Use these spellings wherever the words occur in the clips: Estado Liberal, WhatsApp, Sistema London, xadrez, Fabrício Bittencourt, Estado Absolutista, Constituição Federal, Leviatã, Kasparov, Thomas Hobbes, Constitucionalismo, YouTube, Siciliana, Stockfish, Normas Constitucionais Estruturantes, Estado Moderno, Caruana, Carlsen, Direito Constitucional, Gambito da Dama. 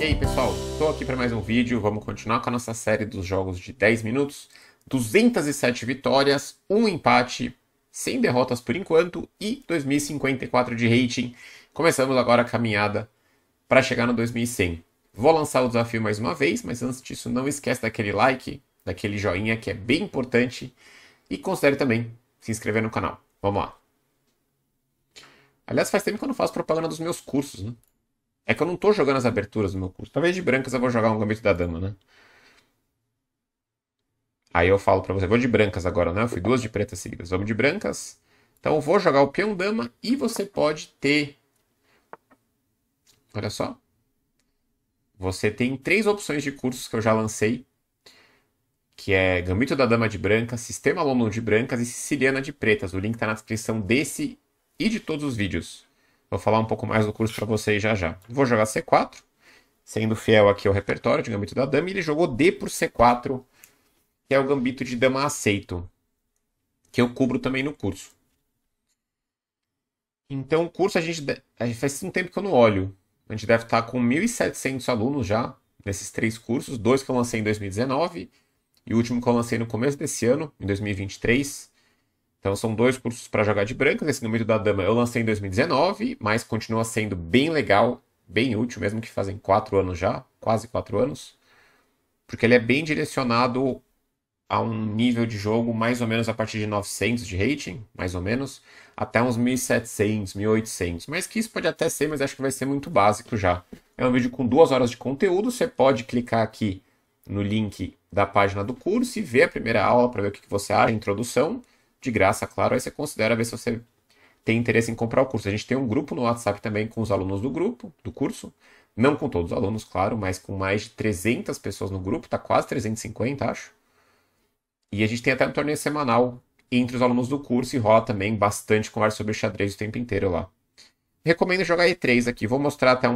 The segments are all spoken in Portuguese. E aí pessoal, estou aqui para mais um vídeo, vamos continuar com a nossa série dos jogos de 10 minutos, 207 vitórias, 1 empate, sem derrotas por enquanto e 2054 de rating. Começamos agora a caminhada para chegar no 2100. Vou lançar o desafio mais uma vez, mas antes disso não esquece daquele like, daquele joinha que é bem importante e considere também se inscrever no canal. Vamos lá. Aliás, faz tempo que eu não faço propaganda dos meus cursos, né? É que eu não tô jogando as aberturas do meu curso. Talvez de brancas eu vou jogar um Gambito da Dama, né? Aí eu falo pra você, vou de brancas agora, né? Eu fui duas de pretas seguidas. Vamos de brancas. Então eu vou jogar o peão dama e você pode ter... Olha só. Você tem três opções de cursos que eu já lancei. Que é Gambito da Dama de brancas, Sistema London de brancas e Siciliana de pretas. O link tá na descrição desse e de todos os vídeos. Vou falar um pouco mais do curso para vocês já já. Vou jogar C4, sendo fiel aqui ao repertório de Gambito da Dama. E ele jogou D por C4, que é o Gambito de Dama aceito, que eu cubro também no curso. Então o curso a gente faz um tempo que eu não olho. A gente deve estar com 1.700 alunos já, nesses três cursos. Dois que eu lancei em 2019 e o último que eu lancei no começo desse ano, em 2023. Então são dois cursos para jogar de brancas. Esse Gambito da Dama eu lancei em 2019, mas continua sendo bem legal, bem útil, mesmo que fazem 4 anos já, quase 4 anos. Porque ele é bem direcionado a um nível de jogo mais ou menos a partir de 900 de rating, mais ou menos, até uns 1700, 1800. Mas que isso pode até ser, mas acho que vai ser muito básico já. É um vídeo com 2 horas de conteúdo, você pode clicar aqui no link da página do curso e ver a primeira aula para ver o que você acha, a introdução. De graça, claro, aí você considera ver se você tem interesse em comprar o curso. A gente tem um grupo no WhatsApp também com os alunos do grupo, do curso. Não com todos os alunos, claro, mas com mais de 300 pessoas no grupo. Tá quase 350, acho. E a gente tem até um torneio semanal entre os alunos do curso. E rola também bastante conversa sobre xadrez o tempo inteiro lá. Recomendo jogar E3 aqui. Vou mostrar até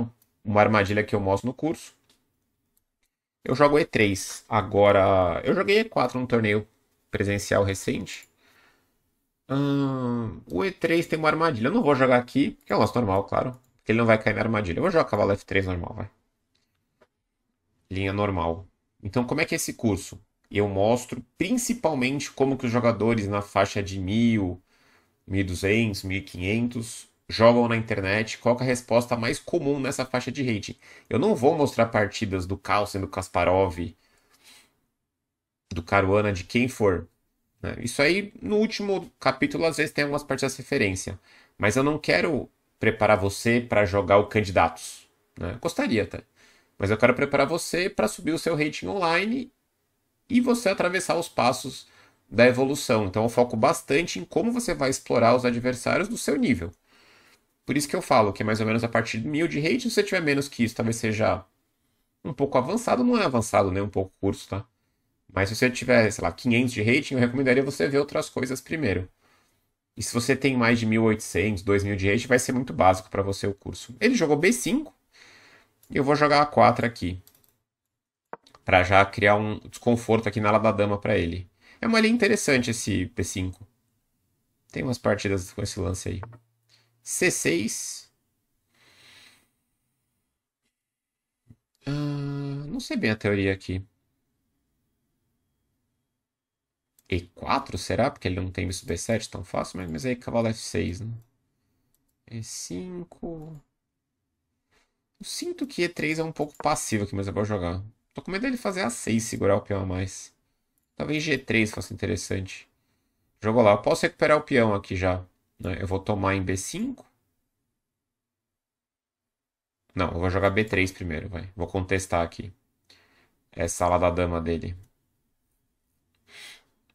uma armadilha que eu mostro no curso. Eu jogo E3. Agora, eu joguei E4 num torneio presencial recente. O E3 tem uma armadilha. Eu não vou jogar aqui, que é o nosso normal, claro. Porque ele não vai cair na armadilha. Eu vou jogar cavalo F3 normal, vai. Linha normal. Então, como é que é esse curso? Eu mostro principalmente como que os jogadores na faixa de 1.000, 1.200, 1.500 jogam na internet. Qual que é a resposta mais comum nessa faixa de rating? Eu não vou mostrar partidas do Carlsen, do Kasparov, do Caruana, de quem for. Isso aí, no último capítulo, às vezes tem algumas partidas de referência. Mas eu não quero preparar você para jogar o Candidatos. Né? Gostaria até. Mas eu quero preparar você para subir o seu rating online e você atravessar os passos da evolução. Então eu foco bastante em como você vai explorar os adversários do seu nível. Por isso que eu falo que é mais ou menos a partir de 1.000 de rating. Se você tiver menos que isso, talvez seja um pouco avançado. Não é avançado nem um pouco curso, tá? Mas se você tiver, sei lá, 500 de rating, eu recomendaria você ver outras coisas primeiro. E se você tem mais de 1.800, 2.000 de rating, vai ser muito básico para você o curso. Ele jogou B5 e eu vou jogar A4 aqui. Para já criar um desconforto aqui na ala da dama para ele. É uma linha interessante esse B5. Tem umas partidas com esse lance aí. C6. Não sei bem a teoria aqui. E4, será? Porque ele não tem isso B7 tão fácil, mas aí cavalo F6, né? E5... Eu sinto que E3 é um pouco passivo aqui, mas eu vou jogar. Tô com medo dele fazer A6, segurar o peão a mais. Talvez G3 fosse interessante. Jogou lá. Eu posso recuperar o peão aqui já. Né? Eu vou tomar em B5. Não, eu vou jogar B3 primeiro, vai. Vou contestar aqui. Essa ala da dama dele.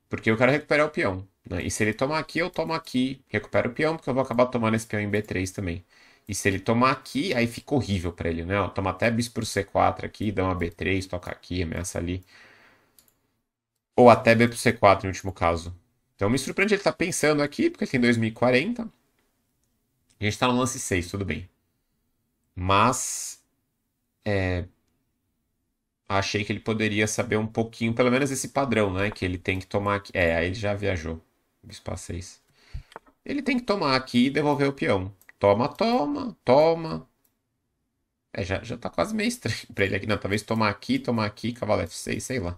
Porque eu quero recuperar o peão. Né? E se ele tomar aqui, eu tomo aqui. Recupero o peão, porque eu vou acabar tomando esse peão em B3 também. E se ele tomar aqui, aí fica horrível para ele, né? Ó, toma até bis por C4 aqui, dá uma B3, toca aqui, ameaça ali. Ou até B por C4, no último caso. Então me surpreende ele tá pensando aqui, porque ele tem 2040. A gente tá no lance 6, tudo bem. Mas... achei que ele poderia saber um pouquinho, pelo menos esse padrão, né? Que ele tem que tomar aqui. É, aí ele já viajou. Bispo A6. Ele tem que tomar aqui e devolver o peão. Toma, toma, toma. É, já tá quase meio estranho pra ele aqui. Não, talvez tomar aqui, cavalo F6, sei lá.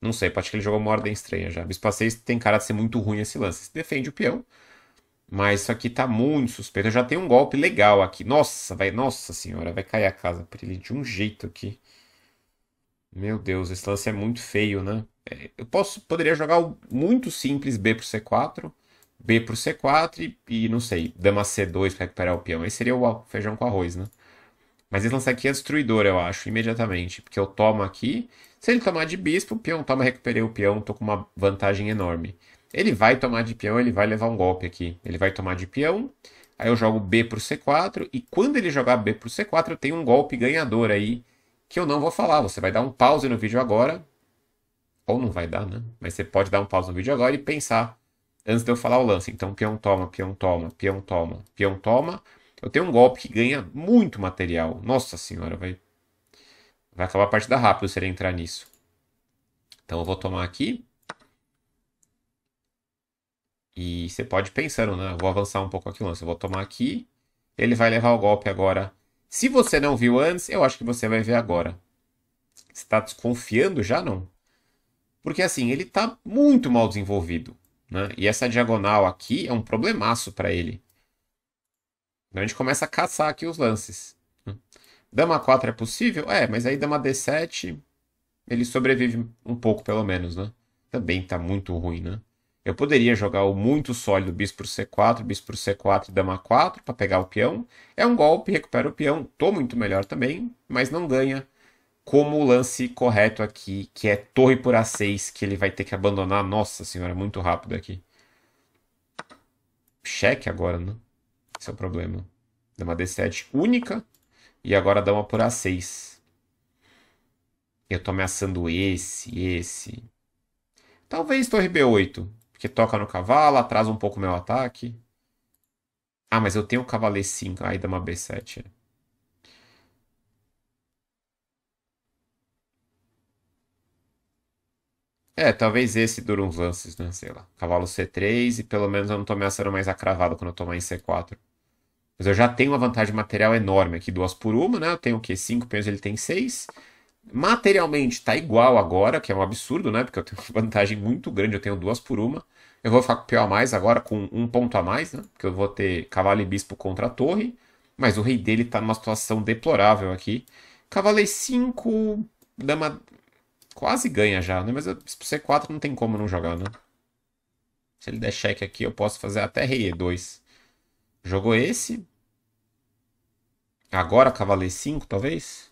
Não sei, pode que ele jogou uma ordem estranha já. Bispo A6 tem cara de ser muito ruim esse lance. Se defende o peão. Mas isso aqui tá muito suspeito. Eu já tenho um golpe legal aqui. Nossa, vai, nossa senhora, vai cair a casa pra ele de um jeito aqui. Meu Deus, esse lance é muito feio, né? Eu poderia jogar o muito simples B pro C4. B pro C4 e não sei, dama C2 pra recuperar o peão. Aí seria o feijão com arroz, né? Mas esse lance aqui é destruidor, eu acho, imediatamente. Porque eu tomo aqui. Se ele tomar de bispo, o peão toma, recuperei o peão. Tô com uma vantagem enorme. Ele vai tomar de peão, ele vai levar um golpe aqui. Ele vai tomar de peão. Aí eu jogo B pro C4. E quando ele jogar B pro C4, eu tenho um golpe ganhador aí. Que eu não vou falar. Você vai dar um pause no vídeo agora. Ou não vai dar, né? Mas você pode dar um pause no vídeo agora e pensar. Antes de eu falar o lance. Então, peão toma, peão toma, peão toma, peão toma. Eu tenho um golpe que ganha muito material. Nossa senhora, vai acabar a partida rápido se ele entrar nisso. Então eu vou tomar aqui. E você pode ir pensando, né? Eu vou avançar um pouco aqui o lance. Eu vou tomar aqui. Ele vai levar o golpe agora. Se você não viu antes, eu acho que você vai ver agora. Você está desconfiando já, não? Porque assim, ele está muito mal desenvolvido, né? E essa diagonal aqui é um problemaço para ele. Então a gente começa a caçar aqui os lances. Dama 4 é possível? É, mas aí dama D7, ele sobrevive um pouco pelo menos, né? Também tá muito ruim, né? Eu poderia jogar o muito sólido bispo por C4 e dama 4 para pegar o peão. É um golpe, recupera o peão. Tô muito melhor também, mas não ganha. Como o lance correto aqui, que é torre por A6, que ele vai ter que abandonar. Nossa senhora, muito rápido aqui. Cheque agora, né? Esse é o problema. Dama D7 única. E agora dama por A6. Eu tô ameaçando esse. Talvez torre B8. Porque toca no cavalo, atrasa um pouco o meu ataque. Ah, mas eu tenho o cavalo E5. Aí dama B7. É, talvez esse dure uns lances, né? Sei lá. Cavalo C3 e pelo menos eu não tô ameaçando mais a cravada quando eu tomar em C4. Mas eu já tenho uma vantagem material enorme aqui. 2 por 1, né? Eu tenho o quê? 5 peões, ele tem 6. Materialmente tá igual agora, que é um absurdo, né? Porque eu tenho uma vantagem muito grande. Eu tenho 2 por 1. Eu vou ficar com o peão a mais agora, com 1 ponto a mais, né? Porque eu vou ter cavalo e bispo contra a torre. Mas o rei dele tá numa situação deplorável aqui. Cavalo E5, dama... Quase ganha já, né? Mas C4 não tem como não jogar, né? Se ele der cheque aqui, eu posso fazer até rei E2. Jogou esse. Agora cavalo E5, talvez.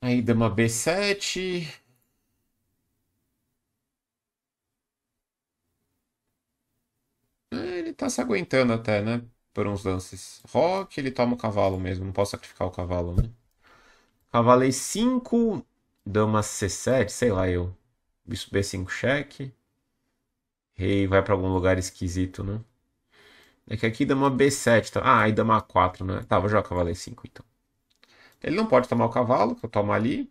Aí dama B7. Ele tá se aguentando até, né? Por uns lances. Roque, ele toma o cavalo mesmo. Não posso sacrificar o cavalo, né? Cavalo E5... Dama C7, sei lá eu. Bispo B5 cheque. Rei vai pra algum lugar esquisito, né? É que aqui dama B7. Tá... Ah, aí dama A4, né? Tá, vou jogar cavalo E5 então. Ele não pode tomar o cavalo, que eu tomo ali.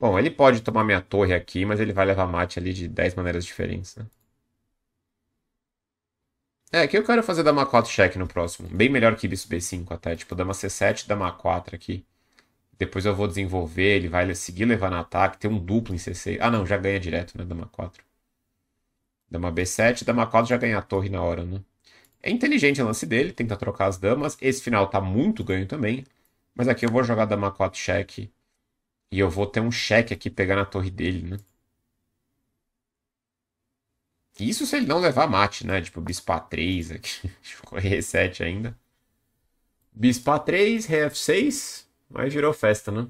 Bom, ele pode tomar minha torre aqui, mas ele vai levar mate ali de 10 maneiras diferentes, né? É, que eu quero fazer dama A4 cheque no próximo. Bem melhor que bispo B5 até. Tipo, dama C7, dama A4 aqui. Depois eu vou desenvolver, ele vai seguir levar no ataque. Tem um duplo em C6. Ah, não, já ganha direto, né? Dama 4. Dama B7, dama 4 já ganha a torre na hora, né? É inteligente o lance dele, tenta trocar as damas. Esse final tá muito ganho também. Mas aqui eu vou jogar dama 4 cheque. E eu vou ter um cheque aqui, pegar na torre dele, né? Isso se ele não levar mate, né? Tipo, bispo A3 aqui. Corre E7 ainda. Bispo A3, rei F6... Mas virou festa, né?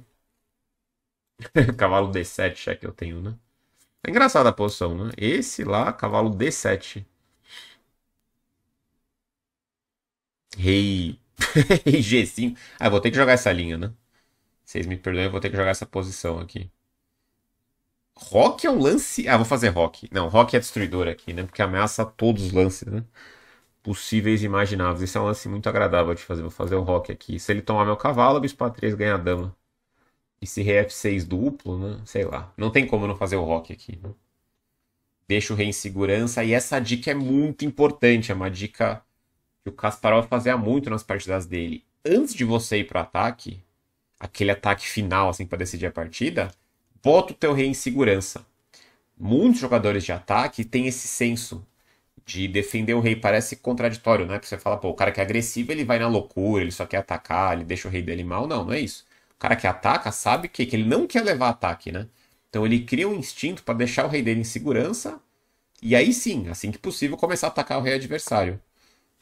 Cavalo D7, cheque eu tenho, né? É engraçada a posição, né? Esse lá, cavalo D7. Rei... Rei G5. Ah, eu vou ter que jogar essa linha, né? Vocês me perdoem, eu vou ter que jogar essa posição aqui. Roque é um lance... Ah, vou fazer roque. Não, roque é destruidor aqui, né? Porque ameaça todos os lances, né? Possíveis e imagináveis. Esse é um lance muito agradável de fazer. Vou fazer o roque aqui. Se ele tomar meu cavalo, bispo A3 ganha a dama. E se rei F6 duplo, né? Sei lá. Não tem como não fazer o roque aqui, né? Deixa o rei em segurança. E essa dica é muito importante. É uma dica que o Kasparov fazia muito nas partidas dele. antes de você ir para o ataque, aquele ataque final assim, para decidir a partida, bota o teu rei em segurança. Muitos jogadores de ataque têm esse senso de defender o rei. Parece contraditório, né? Porque você fala, pô, o cara que é agressivo, ele vai na loucura, ele só quer atacar, ele deixa o rei dele mal. Não, não é isso. O cara que ataca sabe que ele não quer levar ataque, né? Então ele cria um instinto para deixar o rei dele em segurança e aí sim, assim que possível, começar a atacar o rei adversário.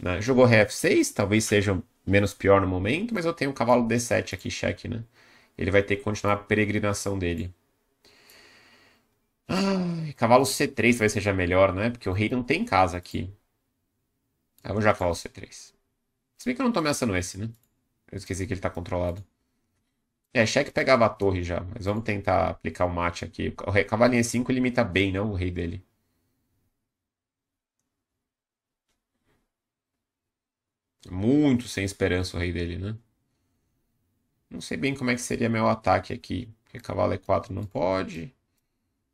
Né? Jogou rei F6, talvez seja menos pior no momento, mas eu tenho o cavalo D7 aqui, cheque, né? Ele vai ter que continuar a peregrinação dele. Ai, cavalo C3 talvez seja melhor, né? Porque o rei não tem casa aqui. Eu vou já cavalo C3. Se bem que eu não tô ameaçando esse, né? Eu esqueci que ele tá controlado. É, cheque pegava a torre já, mas vamos tentar aplicar o mate aqui. O rei, cavalinho E5 limita bem, não, o rei dele. Muito sem esperança o rei dele, né? Não sei bem como é que seria meu ataque aqui. Porque cavalo E4 não pode.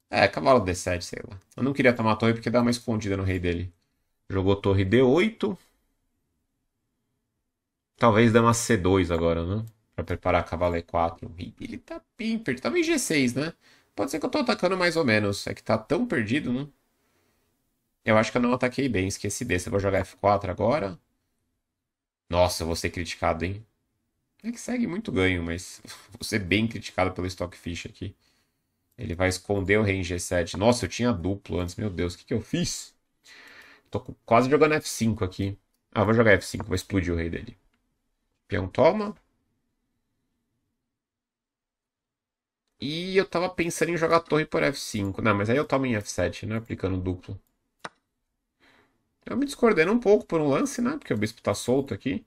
É, cavalo D7, sei lá. Eu não queria tomar a torre porque dá uma escondida no rei dele. Jogou torre D8. Talvez dê uma C2 agora, né? Pra preparar cavalo E4. Ele tá bem perdido. Talvez G6, né? Pode ser que eu tô atacando mais ou menos. É que tá tão perdido, né? Eu acho que eu não ataquei bem. Esqueci desse. Eu vou jogar F4 agora. Nossa, eu vou ser criticado, hein? É que segue muito ganho, mas vou ser bem criticado pelo Stockfish aqui. Ele vai esconder o rei em G7. Nossa, eu tinha duplo antes. Meu Deus, o que eu fiz? Tô quase jogando F5 aqui. Ah, vou jogar F5. Vou explodir o rei dele. Peão toma. E eu tava pensando em jogar torre por F5. Não, mas aí eu tomo em F7, né? Aplicando duplo. Eu me discordando um pouco por um lance, né? Porque o bispo tá solto aqui.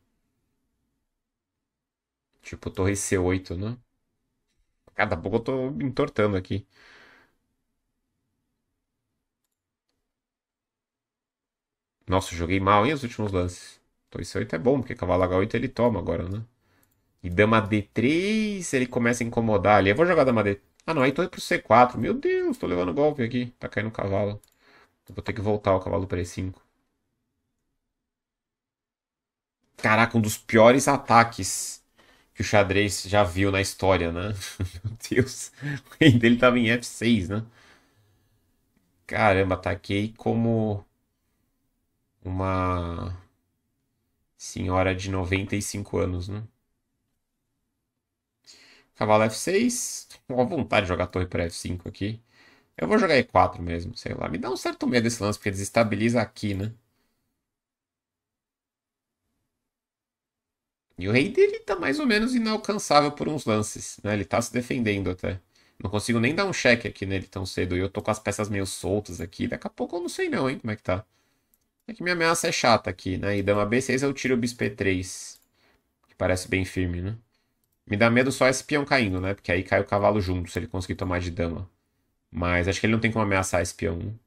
Tipo, torre C8, né? Cada pouco eu tô me entortando aqui. Nossa, eu joguei mal, hein? Os últimos lances. Torre C8 é bom, porque cavalo H8 ele toma agora, né? E dama D3, ele começa a incomodar ali. Eu vou jogar dama D3. Ah, não, aí torre pro C4. Meu Deus, tô levando golpe aqui. Tá caindo o cavalo. Eu vou ter que voltar o cavalo pra E5. Caraca, um dos piores ataques que o xadrez já viu na história, né? Meu Deus. O rei dele tava em F6, né? Caramba, ataquei como uma senhora de 95 anos, né? Cavalo F6. Tô com vontade de jogar torre para F5 aqui. Eu vou jogar E4 mesmo, sei lá. Me dá um certo medo esse lance, porque desestabiliza aqui, né? E o rei dele tá mais ou menos inalcançável por uns lances, né? Ele tá se defendendo até. Não consigo nem dar um cheque aqui nele tão cedo. E eu tô com as peças meio soltas aqui. Daqui a pouco eu não sei não, hein? Como é que tá. É que minha ameaça é chata aqui, né? E dama B6 eu tiro o bispo E3. Que parece bem firme, né? Me dá medo só esse peão caindo, né? Porque aí cai o cavalo junto, se ele conseguir tomar de dama. Mas acho que ele não tem como ameaçar esse peão.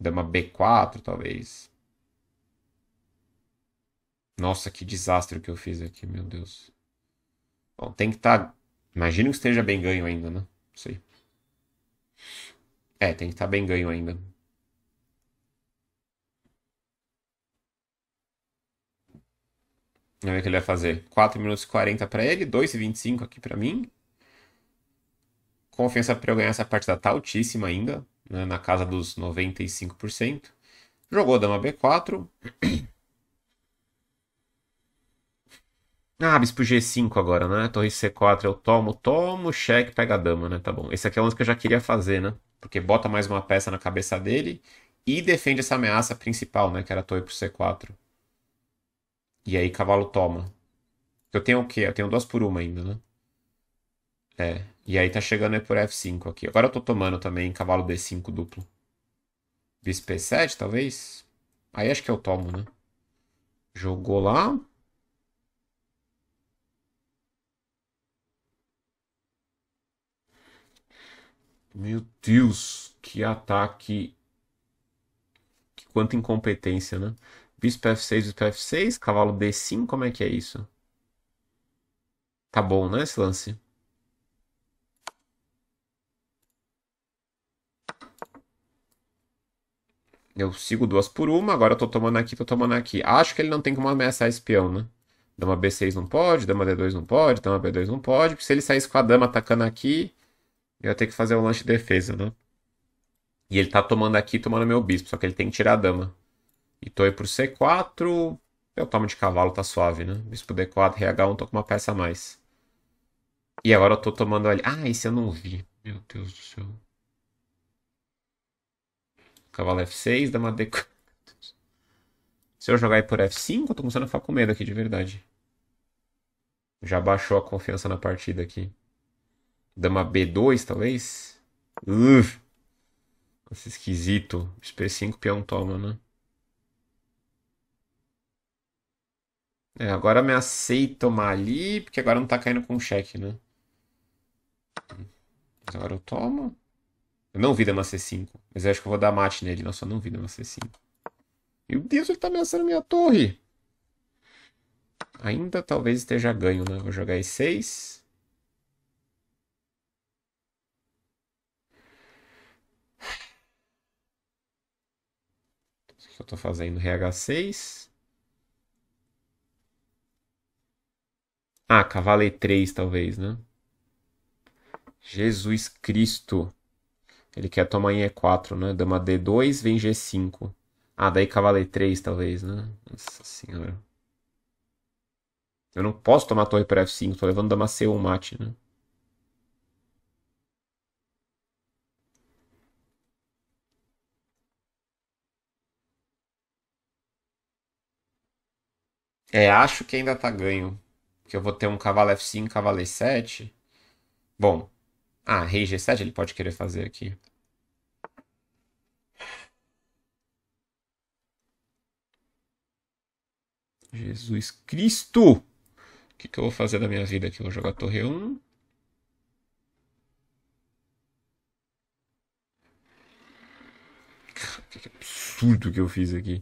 Dama B4, talvez. Nossa, que desastre que eu fiz aqui, meu Deus. Bom, tem que estar... Imagino que esteja bem ganho ainda, né? Não sei. É, tem que estar bem ganho ainda. Vamos ver o que ele vai fazer. 4 minutos e 40 para ele, 2 e 25 aqui para mim. Confiança para eu ganhar essa partida tá altíssima ainda, né? Na casa dos 95%. Jogou dama B4. Ah, bispo G5 agora, né? Torre C4 eu tomo, cheque, pega a dama, né? Tá bom. Esse aqui é o lance que eu já queria fazer, né? Porque bota mais uma peça na cabeça dele e defende essa ameaça principal, né? Que era a torre pro C4. E aí cavalo toma. Eu tenho o quê? Eu tenho 2 por 1 ainda, né? É. E aí tá chegando por F5 aqui. Agora eu tô tomando também cavalo D5 duplo. Bispo E7, talvez? Aí acho que eu tomo, né? Jogou lá. Meu Deus, que ataque. Quanta incompetência, né? Bispo F6, bispo F6, cavalo D5, como é que é isso? Tá bom, né, esse lance? Eu sigo 2 por 1, agora eu tô tomando aqui, tô tomando aqui. Acho que ele não tem como ameaçar esse peão, né? Dama B6 não pode, dama D2 não pode, dama B2 não pode. Porque se ele saísse com a dama atacando aqui, eu ia ter que fazer um lance de defesa, né? E ele tá tomando aqui, tomando meu bispo. Só que ele tem que tirar a dama. E tô aí por C4. Eu tomo de cavalo, tá suave, né? Bispo D4, RH1, tô com uma peça a mais. E agora eu tô tomando ali. Ah, esse eu não vi. Meu Deus do céu. Cavalo F6, dama D4. Se eu jogar aí por F5, eu tô começando a ficar com medo aqui, de verdade. Já baixou a confiança na partida aqui. Dama B2, talvez? Nossa, esquisito. P5, peão toma, né? É, agora me aceito tomar ali, porque agora não tá caindo com cheque, né? Mas agora eu tomo. Eu não vi dama C5, mas eu acho que eu vou dar mate nele. Nossa, eu não vi dama C5. Meu Deus, ele tá ameaçando minha torre. Ainda talvez esteja ganho, né? Vou jogar E6. O que eu tô fazendo? RH6. Ah, cavalo E3 talvez, né? Jesus Cristo. Ele quer tomar em E4, né? Dama D2, vem G5. Ah, daí cavalo E3 talvez, né? Nossa senhora. Eu não posso tomar torre para F5. Tô levando dama C1 mate, né? É, acho que ainda tá ganho. Que eu vou ter um cavalo F5, cavalo E7. Bom. Ah, rei G7 ele pode querer fazer aqui. Jesus Cristo! O que que eu vou fazer da minha vida aqui? Eu vou jogar torre 1. Que absurdo que eu fiz aqui.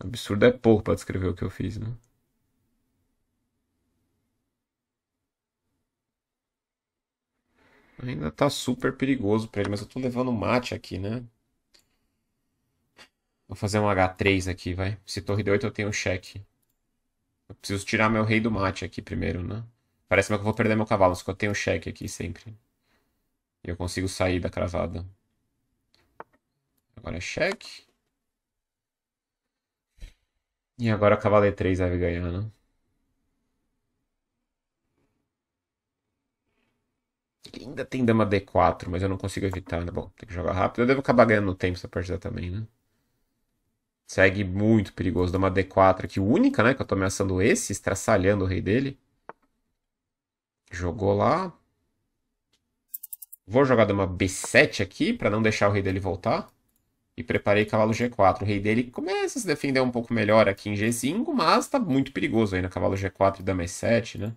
Absurdo é pouco para descrever o que eu fiz, né? Ainda tá super perigoso pra ele, mas eu tô levando mate aqui, né? Vou fazer um H3 aqui, vai. Se torre D8 eu tenho um cheque. Eu preciso tirar meu rei do mate aqui primeiro, né? Parece que eu vou perder meu cavalo, só que eu tenho um cheque aqui sempre. E eu consigo sair da cravada. Agora é cheque. E agora cavalo E3 vai ganhar, né? Ainda tem dama D4, mas eu não consigo evitar, né? Bom, tem que jogar rápido. Eu devo acabar ganhando no tempo essa partida também, né? Segue muito perigoso. Dama D4 aqui, única, né? Que eu tô ameaçando esse, estraçalhando o rei dele. Jogou lá. Vou jogar dama B7 aqui, pra não deixar o rei dele voltar. E preparei cavalo G4. O rei dele começa a se defender um pouco melhor aqui em G5, mas tá muito perigoso ainda. Cavalo G4 e dama E7, né?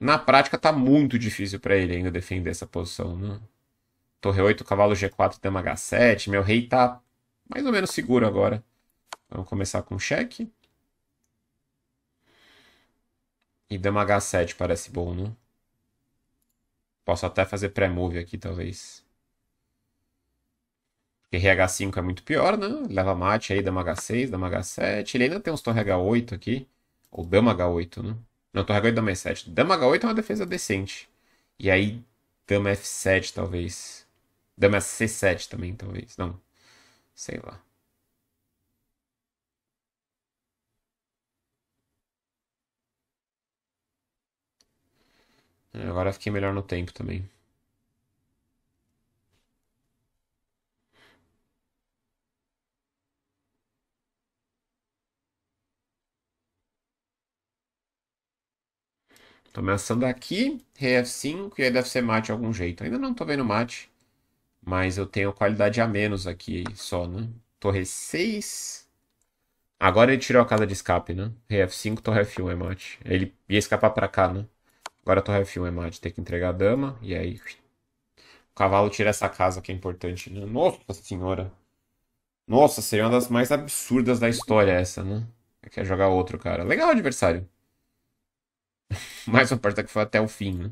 Na prática tá muito difícil pra ele ainda defender essa posição, né? Torre 8, cavalo G4, dama H7. Meu rei tá mais ou menos seguro agora. Vamos começar com cheque. E dama H7 parece bom, né? Posso até fazer pré-move aqui, talvez. Porque RH5 é muito pior, né? Leva mate aí, dama H6, dama H7. Ele ainda tem uns torre H8 aqui. Ou dama H8, né? Não, torre H8, dama E7. Dama H8 é uma defesa decente. E aí, dama F7, talvez. Dama C7 também, talvez. Não. Sei lá. Agora eu fiquei melhor no tempo também. Tô ameaçando aqui, rei F5, e aí deve ser mate de algum jeito. Ainda não tô vendo mate, mas eu tenho qualidade a menos aqui só, né? Torre 6. Agora ele tirou a casa de escape, né? Rei F5, torre F1 é mate. Ele ia escapar pra cá, né? Agora a torre F1 é mate, tem que entregar a dama, e aí... O cavalo tira essa casa que é importante, né? Nossa senhora! Nossa, seria uma das mais absurdas da história essa, né? Quer jogar outro, cara. Legal o adversário. Mais uma partida que foi até o fim, né?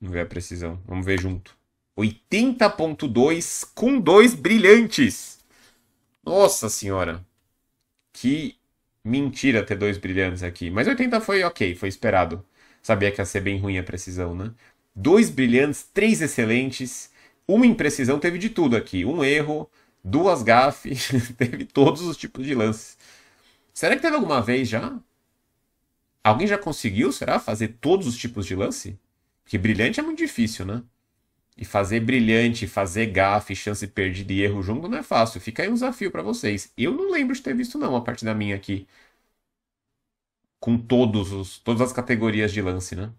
Vamos ver a precisão. Vamos ver junto. 80.2 com 2 brilhantes. Nossa senhora. Que Mentira ter dois brilhantes aqui. Mas 80 foi ok, foi esperado. Sabia que ia ser bem ruim a precisão, né? Dois brilhantes, três excelentes. Uma imprecisão, teve de tudo aqui. Um erro, duas gafes. Teve todos os tipos de lances. Será que teve alguma vez já? Alguém já conseguiu, será? Fazer todos os tipos de lance? Porque brilhante é muito difícil, né? E fazer brilhante, fazer gafe, chance perdida e erro junto não é fácil. Fica aí um desafio pra vocês. Eu não lembro de ter visto não a partida minha aqui. Com todas as categorias de lance, né?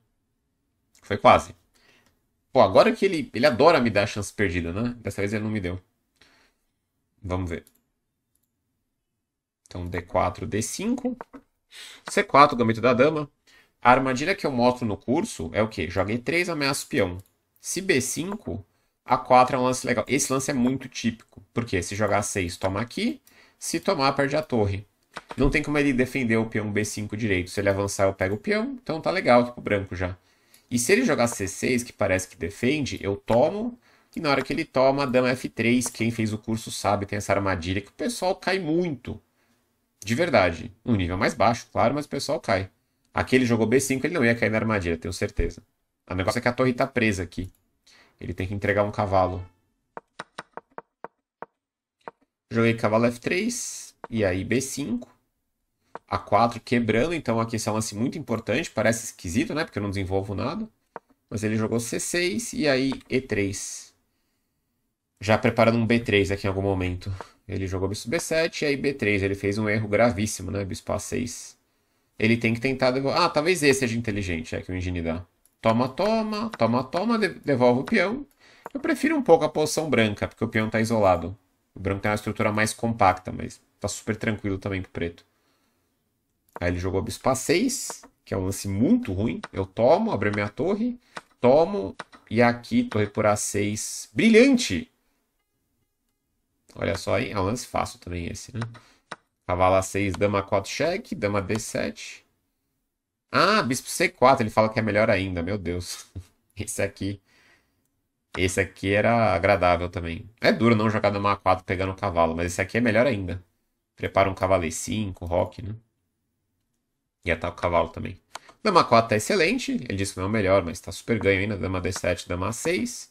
Foi quase. Pô, agora que ele adora me dar chance perdida, né? Dessa vez ele não me deu. Vamos ver. Então D4, D5. C4, gambito da dama. A armadilha que eu mostro no curso é o quê? Joga E3, ameaça o peão. Se B5, A4 é um lance legal. Esse lance é muito típico. Por quê? Se jogar 6, toma aqui. Se tomar, perde a torre. Não tem como ele defender o peão B5 direito. Se ele avançar, eu pego o peão. Então tá legal aqui pro branco já. E se ele jogar C6, que parece que defende, eu tomo. E na hora que ele toma, dama F3. Quem fez o curso sabe, tem essa armadilha que o pessoal cai muito. De verdade. Um nível mais baixo, claro, mas o pessoal cai. Aqui ele jogou B5, ele não ia cair na armadilha, tenho certeza. O negócio é que a torre tá presa aqui. Ele tem que entregar um cavalo. Joguei cavalo F3. E aí B5. A4 quebrando. Então aqui esse é um lance muito importante. Parece esquisito, né? Porque eu não desenvolvo nada. Mas ele jogou C6. E aí E3. Já preparando um B3 aqui em algum momento. Ele jogou bispo B7. E aí B3. Ele fez um erro gravíssimo, né? Bispo A6. Ele tem que tentar devolver. Ah, talvez esse seja inteligente. É que o engenho dá. Toma, toma, toma, toma, devolve o peão. Eu prefiro um pouco a posição branca, porque o peão está isolado. O branco tem uma estrutura mais compacta, mas está super tranquilo também para o preto. Aí ele jogou bispo A6, que é um lance muito ruim. Eu tomo, abro minha torre, tomo, e aqui torre por A6. Brilhante! Olha só aí, é um lance fácil também esse, né? Cavalo A6, dama A4 cheque, dama D7. Ah, bispo C4, ele fala que é melhor ainda, meu Deus. Esse aqui era agradável também. É duro não jogar dama A4 pegando o cavalo, mas esse aqui é melhor ainda. Prepara um cavalo E5, roque, né? E ataca o cavalo também. Dama A4 tá excelente, ele disse que não é o melhor, mas tá super ganho ainda. Dama D7, dama A6,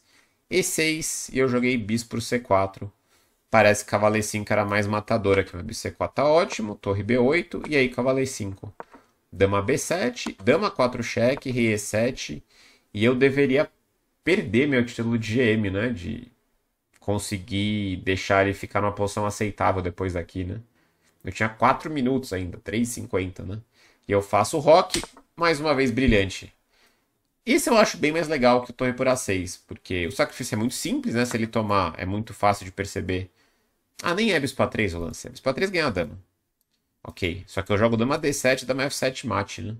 E6, e eu joguei bispo C4. Parece que cavalo E5 era mais matador aqui, mas bispo C4 tá ótimo, torre B8, e aí cavalo E5. Dama B7, dama 4 cheque, rei E7. E eu deveria perder meu título de GM, né? De conseguir deixar ele ficar numa posição aceitável depois daqui, né? Eu tinha 4 minutos ainda, 3,50, né? E eu faço o roque, mais uma vez brilhante. Esse eu acho bem mais legal que o torre por A6. Porque o sacrifício é muito simples, né? Se ele tomar, é muito fácil de perceber. Ah, nem é bispo A3 o lance. É bispo A3 ganha a dama. Ok, só que eu jogo dama D7, dama F7 mate, né?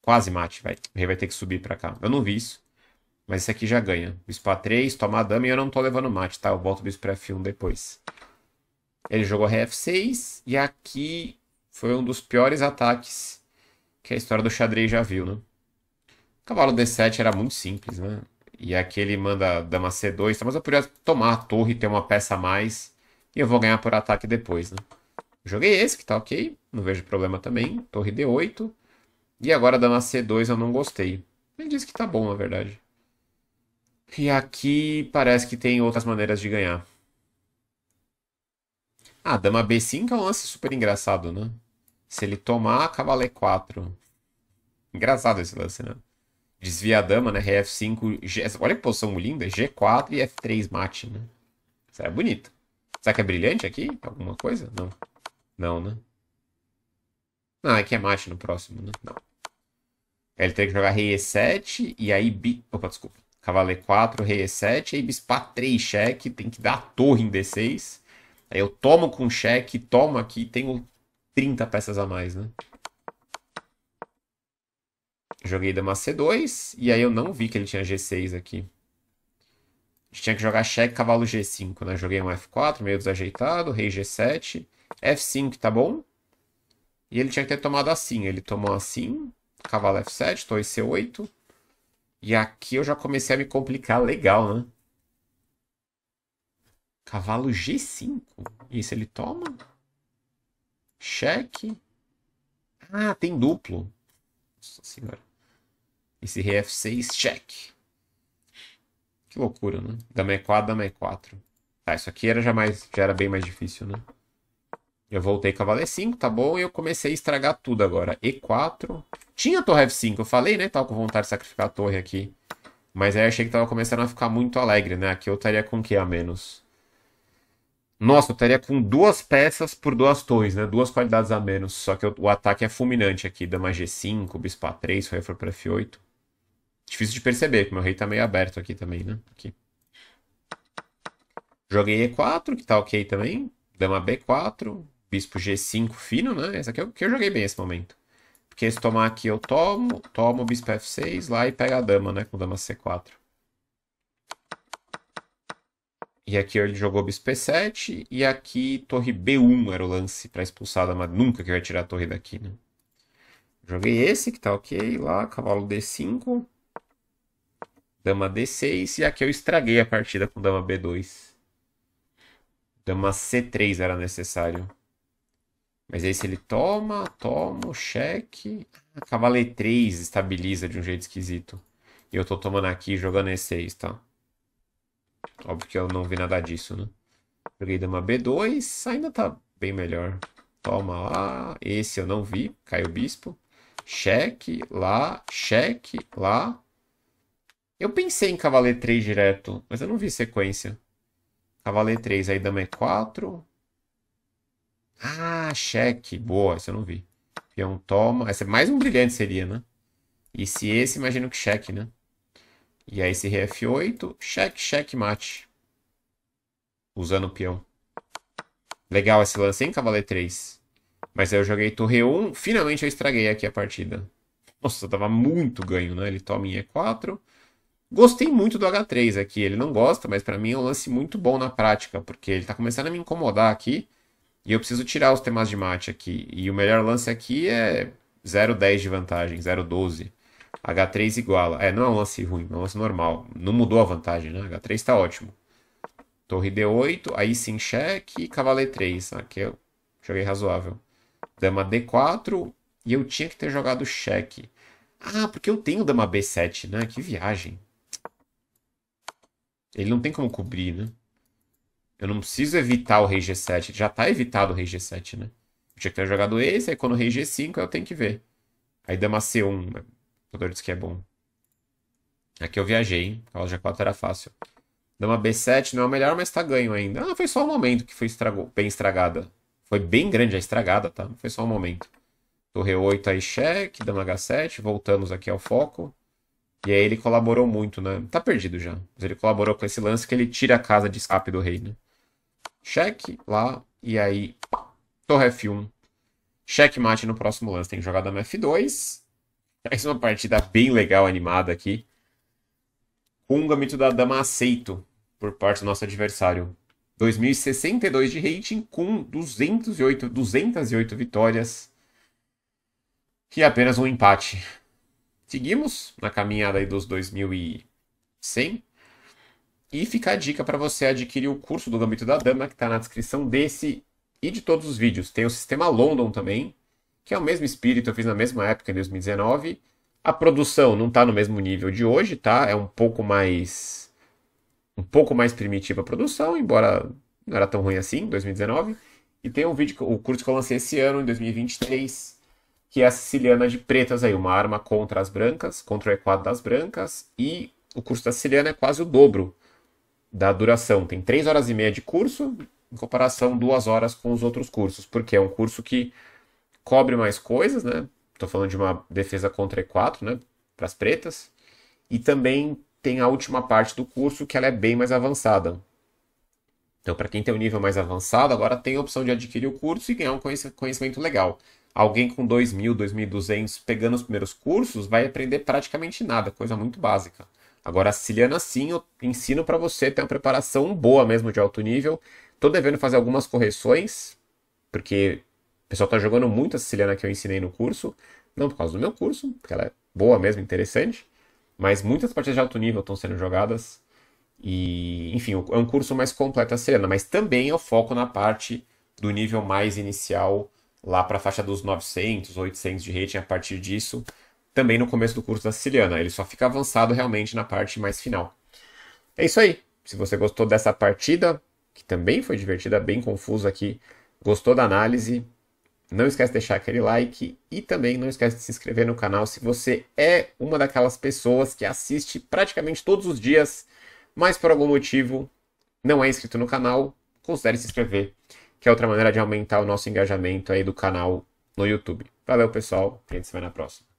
Quase mate, vai. O rei vai ter que subir pra cá. Eu não vi isso. Mas esse aqui já ganha. Bispo A3, toma a dama e eu não tô levando mate, tá? Eu volto o bispo pra F1 depois. Ele jogou rei F6 e aqui foi um dos piores ataques que a história do xadrez já viu, né? Cavalo D7 era muito simples, né? E aqui ele manda dama C2, tá? Mas eu podia tomar a torre e ter uma peça a mais e eu vou ganhar por ataque depois, né? Joguei esse, que tá ok. Não vejo problema também. Torre D8. E agora dama C2 eu não gostei. Ele disse que tá bom, na verdade. E aqui parece que tem outras maneiras de ganhar. Ah, dama B5 é um lance super engraçado, né? Se ele tomar, cavalo E4. Engraçado esse lance, né? Desvia a dama, né? Rei F5. Olha que posição linda. G4 e F3 mate, né? Isso é bonito. Será que é brilhante aqui? Alguma coisa? Não. Não, né? Não, é que é mate no próximo, né? Não. Ele tem que jogar rei E7 e aí... Opa, desculpa. Cavalo E4, rei E7 e aí bispo A3 cheque. Tem que dar a torre em D6. Aí eu tomo com cheque, tomo aqui e tenho 30 peças a mais, né? Joguei dama C2 e aí eu não vi que ele tinha G6 aqui. A gente tinha que jogar cheque, cavalo G5, né? Joguei um F4, meio desajeitado, rei G7... F5 tá bom. E ele tinha que ter tomado assim. Ele tomou assim. Cavalo F7, torre C8. E aqui eu já comecei a me complicar legal, né? Cavalo G5. Isso, ele toma. Cheque. Ah, tem duplo. Nossa senhora. Esse rei F6, check. Que loucura, né? Dama E4, dama E4. Tá, isso aqui era já era bem mais difícil, né? Eu voltei cavalo E5, tá bom? E eu comecei a estragar tudo agora. E4. Tinha torre F5, eu falei, né? Tava com vontade de sacrificar a torre aqui. Mas aí eu achei que tava começando a ficar muito alegre, né? Aqui eu estaria com o que a menos? Nossa, eu estaria com 2 peças por 2 torres, né? 2 qualidades a menos. Só que o ataque é fulminante aqui. Dama G5, bispo A3, rei foi pra F8. Difícil de perceber, porque meu rei tá meio aberto aqui também, né? Aqui. Joguei E4, que tá ok também. Dama B4, bispo G5 fino, né? Esse aqui eu joguei bem nesse momento. Porque se tomar aqui eu tomo bispo F6 lá e pega a dama, né? Com dama C4. E aqui ele jogou bispo P7 e aqui torre B1 era o lance pra expulsar a dama. Nunca que eu ia tirar a torre daqui, né? Joguei esse, que tá ok lá. Cavalo D5. Dama D6 e aqui eu estraguei a partida com dama B2. Dama C3 era necessário. Mas aí se ele toma, cheque. Cavalo E3 estabiliza de um jeito esquisito. E eu tô tomando aqui jogando E6, tá? Óbvio que eu não vi nada disso, né? Joguei dama B2, ainda tá bem melhor. Toma lá, esse eu não vi, caiu o bispo. Cheque, lá. Eu pensei em cavalo E3 direto, mas eu não vi sequência. Cavalo E3, aí dama E4. Ah, cheque. Boa, isso eu não vi. Peão toma. Esse é mais um brilhante seria, né? E se esse, imagino que cheque, né? E aí esse rei F8. Cheque, mate. Usando o peão. Legal esse lance, hein, cavalo E3. Mas aí eu joguei torre E1. Finalmente eu estraguei aqui a partida. Nossa, tava muito ganho, né? Ele toma em E4. Gostei muito do H3 aqui, ele não gosta, mas pra mim é um lance muito bom na prática, porque ele tá começando a me incomodar aqui, e eu preciso tirar os temas de mate aqui. E o melhor lance aqui é 0,10 de vantagem, 0,12. H3 iguala. É, não é um lance ruim, é um lance normal. Não mudou a vantagem, né? H3 tá ótimo. Torre D8, aí sim cheque, cavalo E3. Aqui eu joguei razoável. Dama D4, e eu tinha que ter jogado cheque. Ah, porque eu tenho dama B7, né? Que viagem. Ele não tem como cobrir, né? Eu não preciso evitar o rei G7. Já tá evitado o rei G7, né? Eu tinha que ter jogado esse, aí quando o rei G5 eu tenho que ver. Aí dama C1. O jogador disse que é bom. Aqui eu viajei, hein? O G4 era fácil. Dama B7 não é o melhor, mas tá ganho ainda. Ah, foi só um momento que foi bem estragada. Foi bem grande a estragada, tá? Foi só um momento. Torre 8 aí cheque, dama H7. Voltamos aqui ao foco. E aí ele colaborou muito, né? Tá perdido já. Mas ele colaborou com esse lance que ele tira a casa de escape do rei, né? Cheque lá. E aí, torre F1. Checkmate no próximo lance. Tem que jogar dama F2. Faz uma partida bem legal, animada aqui. Com um gambito da dama aceito por parte do nosso adversário. 2062 de rating com 208 vitórias. E apenas um empate. Seguimos na caminhada aí dos 2100. E fica a dica para você adquirir o curso do Gambito da Dama, que está na descrição desse e de todos os vídeos. Tem o Sistema London também, que é o mesmo espírito, eu fiz na mesma época, em 2019. A produção não está no mesmo nível de hoje, tá? É um pouco mais primitiva a produção, embora não era tão ruim assim, em 2019. E tem o curso que eu lancei esse ano, em 2023, que é a Siciliana de pretas aí, uma arma contra as brancas, contra o E4 das brancas, e o curso da Siciliana é quase o dobro da duração. Tem 3 horas e meia de curso, em comparação 2 horas com os outros cursos, porque é um curso que cobre mais coisas, né? Estou falando de uma defesa contra E4, né? Para as pretas, e também tem a última parte do curso, que ela é bem mais avançada. Então, para quem tem um nível mais avançado, agora tem a opção de adquirir o curso e ganhar um conhecimento legal. Alguém com 2.000, 2.200 pegando os primeiros cursos vai aprender praticamente nada, coisa muito básica. Agora, a Siciliana sim, eu ensino para você ter uma preparação boa mesmo de alto nível. Estou devendo fazer algumas correções, porque o pessoal está jogando muito a Siciliana que eu ensinei no curso. Não por causa do meu curso, porque ela é boa mesmo, interessante. Mas muitas partidas de alto nível estão sendo jogadas. E, enfim, é um curso mais completo a Siciliana, mas também eu foco na parte do nível mais inicial lá para a faixa dos 900, 800 de rating a partir disso, também no começo do curso da Siciliana. Ele só fica avançado realmente na parte mais final. É isso aí. Se você gostou dessa partida, que também foi divertida, bem confusa aqui, gostou da análise, não esquece de deixar aquele like e também não esquece de se inscrever no canal se você é uma daquelas pessoas que assiste praticamente todos os dias, mas por algum motivo não é inscrito no canal, considere se inscrever, que é outra maneira de aumentar o nosso engajamento aí do canal no YouTube. Valeu, pessoal, e a gente se vê na próxima.